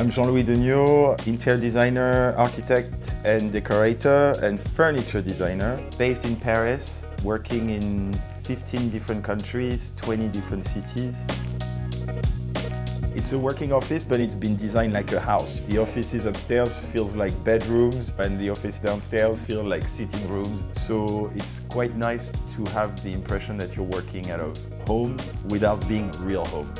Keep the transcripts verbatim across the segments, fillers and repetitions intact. I'm Jean-Louis Deniot, interior designer, architect and decorator and furniture designer based in Paris, working in fifteen different countries, twenty different cities. It's a working office, but it's been designed like a house. The offices upstairs feels like bedrooms and the office downstairs feel like sitting rooms. So it's quite nice to have the impression that you're working out of home without being real home.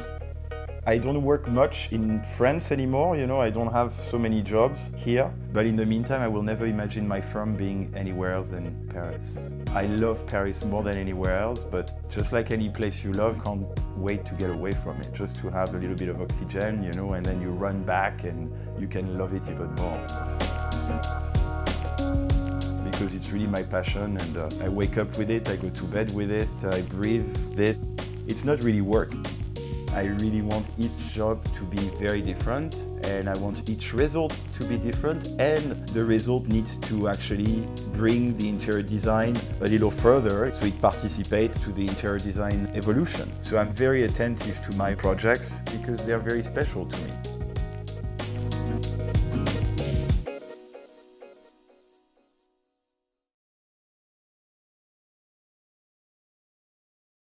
I don't work much in France anymore, you know, I don't have so many jobs here. But in the meantime, I will never imagine my firm being anywhere else than in Paris. I love Paris more than anywhere else, but just like any place you love, can't wait to get away from it, just to have a little bit of oxygen, you know, and then you run back and you can love it even more. Because it's really my passion and uh, I wake up with it, I go to bed with it, I breathe with it. It's not really work. I really want each job to be very different and I want each result to be different, and the result needs to actually bring the interior design a little further so it participates to the interior design evolution. So I'm very attentive to my projects because they're very special to me.